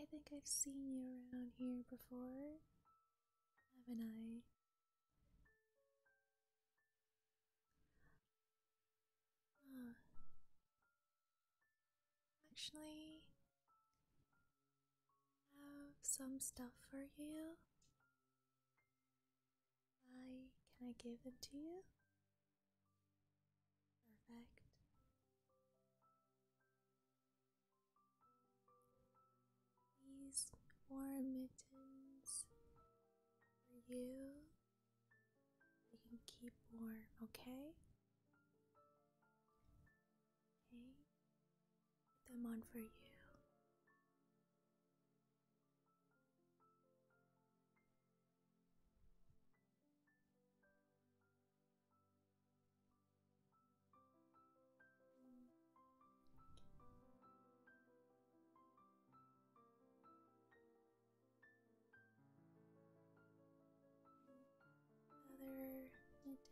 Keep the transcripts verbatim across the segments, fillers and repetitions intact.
I think I've seen you around here before, haven't I? Huh. Actually, I have some stuff for you. I can I give it to you? Perfect. These warm mittens for you. You can keep warm, okay? Okay. Put them on for you.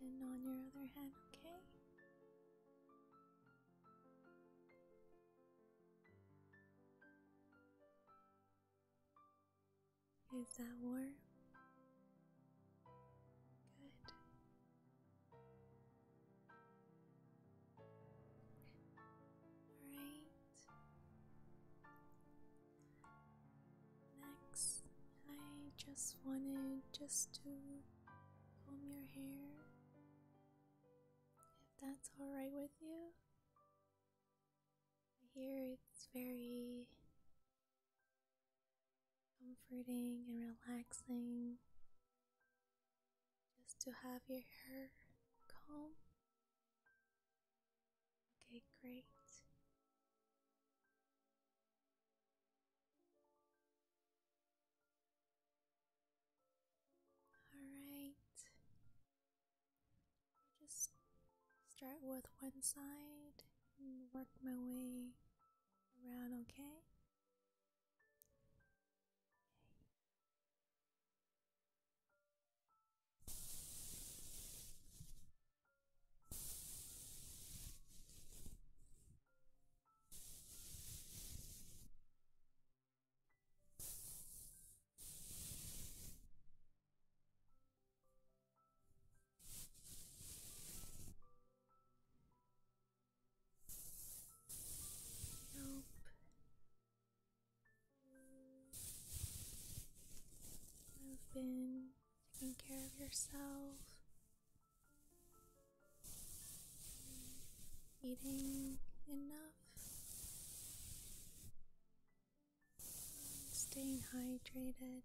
And on your other hand, okay? Is that warm? Good. Alright. Next, I just wanted just to comb your hair. That's alright with you? I hear it's very comforting and relaxing just to have your hair calm. Okay, great. Alright. Just start with one side and work my way around, okay? Been taking care of yourself, eating enough, staying hydrated.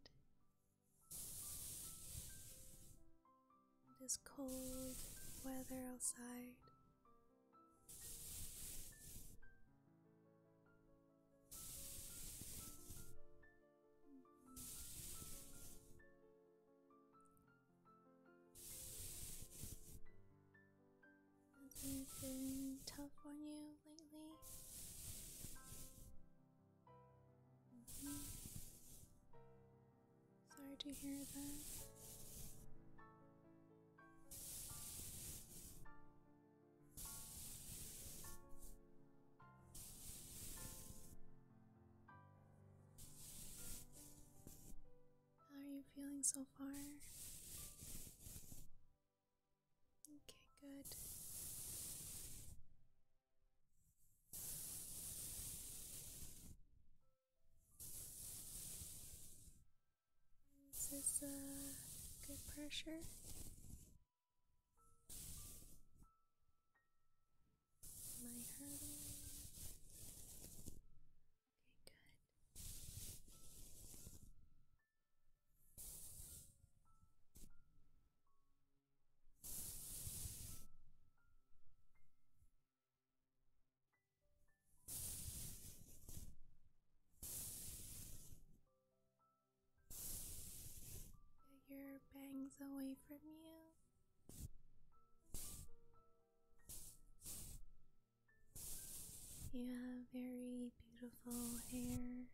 This cold weather outside. Been tough on you lately? Mm-hmm. Sorry to hear that. How are you feeling so far? Okay, good. Is uh, good pressure. Am I hurting? Okay, good. Your bangs away from you. You have very beautiful hair,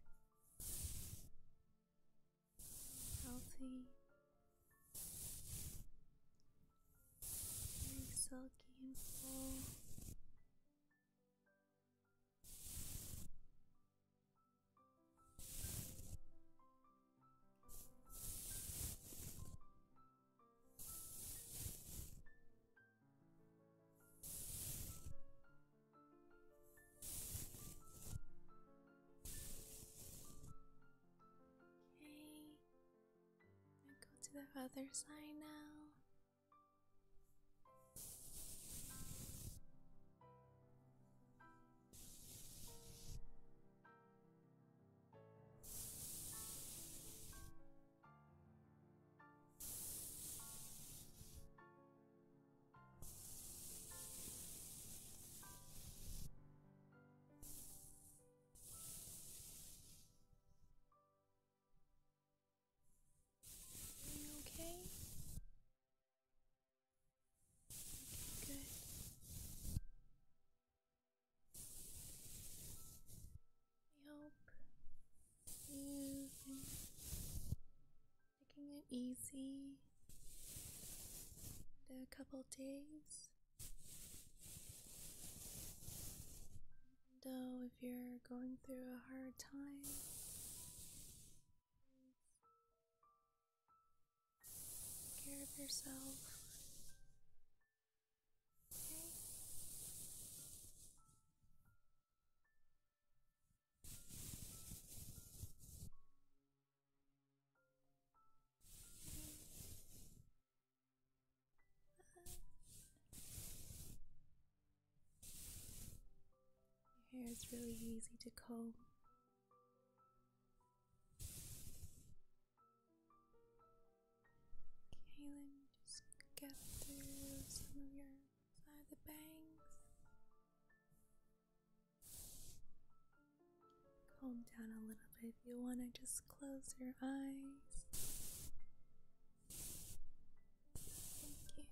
healthy, very silky and full. the other side now. Easy in a couple days, even though if you're going through a hard time, take care of yourself, okay? It's really easy to comb. Okay, let me just get through some of your side of the bangs. Calm down a little bit. If you want to just close your eyes. Thank you.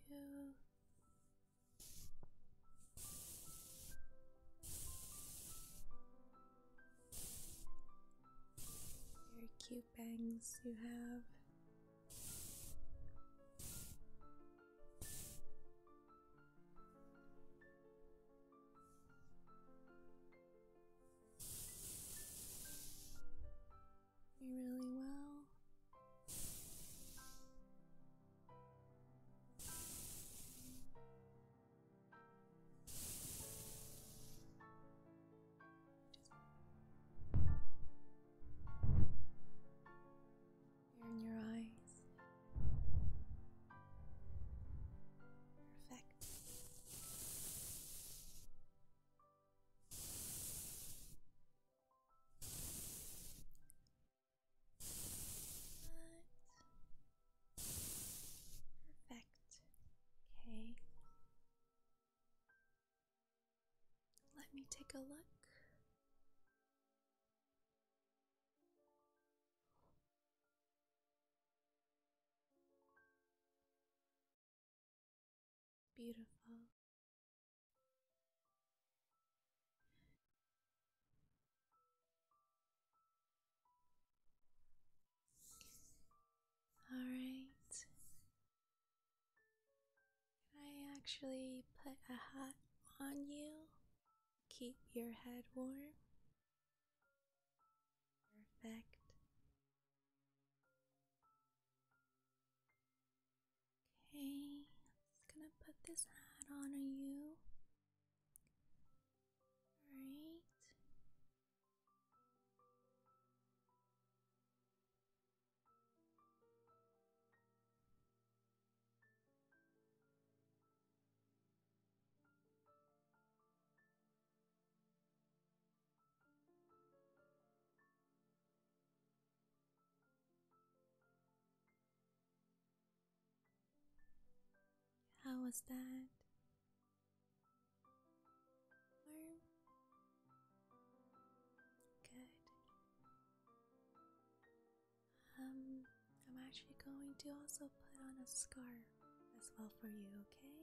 Very cute bangs you have. You're really well. Let me take a look. Beautiful. All right. Can I actually put a hat on you? Keep your head warm. Perfect. Okay, I'm just gonna put this hat on you. Alright. How was that? Warm? Good. Um, I'm actually going to also put on a scarf as well for you, okay?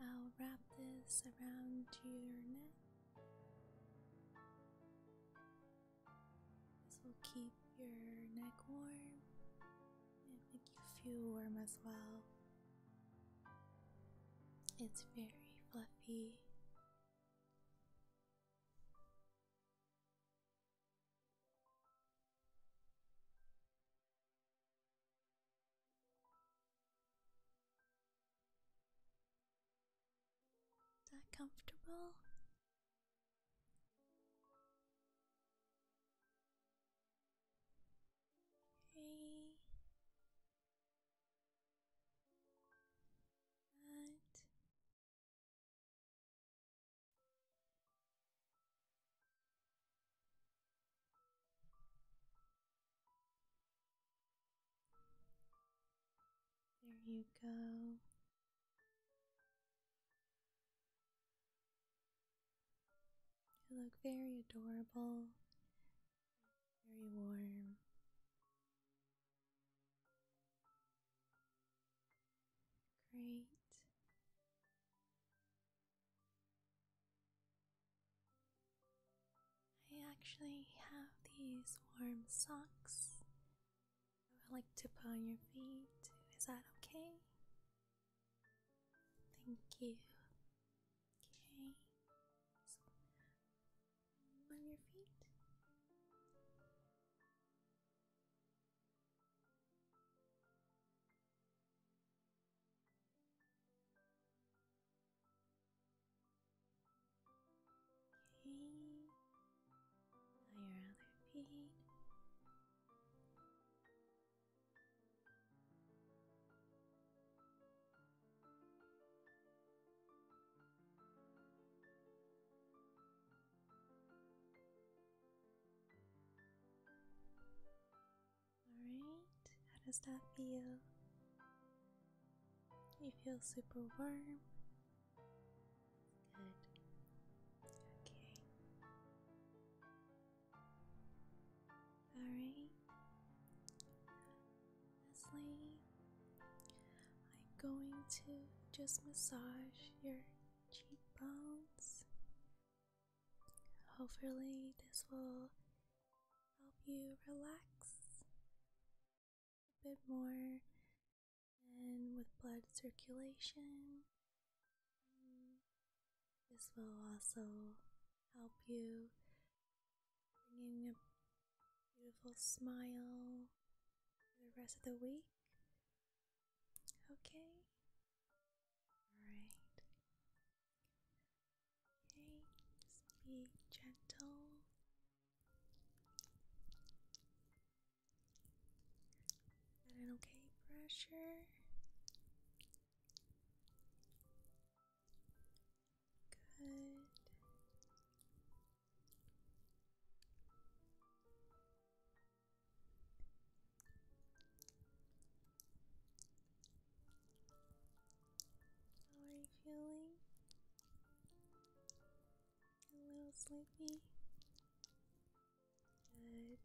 I'll wrap this around your neck. This will keep your neck warm and make you feel warm as well. It's very fluffy. comfortable? Okay. And there you go. You look very adorable, very warm. Great. I actually have these warm socks I would like to put on your feet. Is that okay? Thank you. Okay. So, on your feet. Now your other feet. Alright, how does that feel? You feel super warm. Good. Alright, lastly, I'm going to just massage your cheekbones. Hopefully this will help you relax a bit more, and with blood circulation, this will also help you bring in a beautiful smile for the rest of the week. Okay. Alright. Okay, just be gentle. Got an okay pressure. Good. Feeling a little sleepy? Good.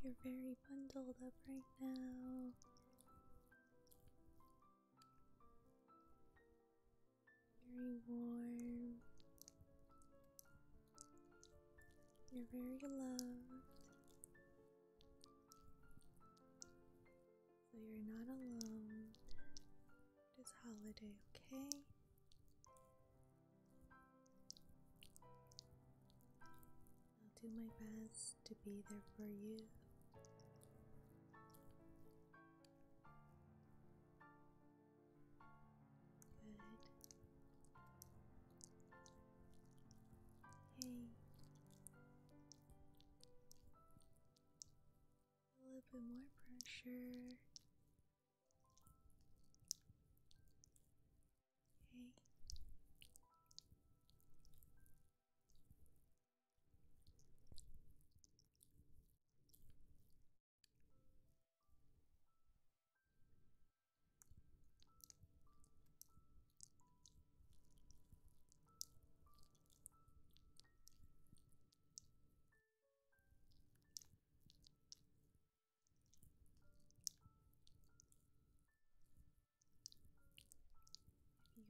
You're very bundled up right now. Very warm. You're very loved. So you're not alone this holiday, okay? I'll do my best to be there for you. Good. Hey. A little bit more pressure.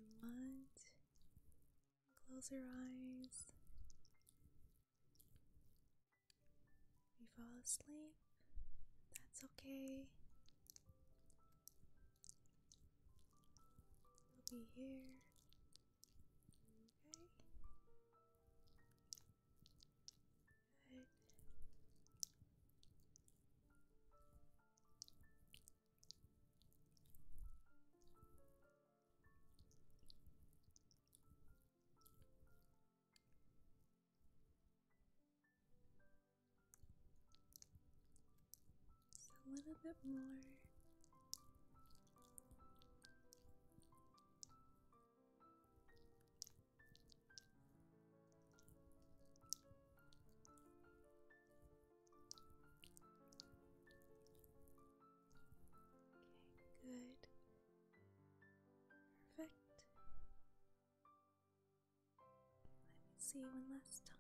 You want, close your eyes. If you fall asleep, that's okay. I'll be here. Okay? Good. little bit more. Okay, good. Perfect. Let me see one last time.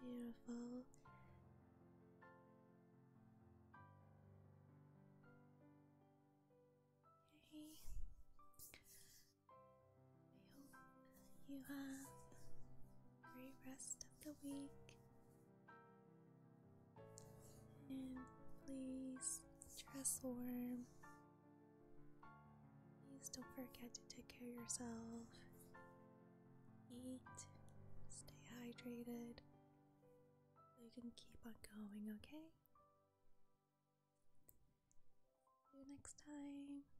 Beautiful. Okay. I hope you have a great rest of the week. And please dress warm. Please don't forget to take care of yourself. Eat. Stay hydrated. You can keep on going, okay? See you next time.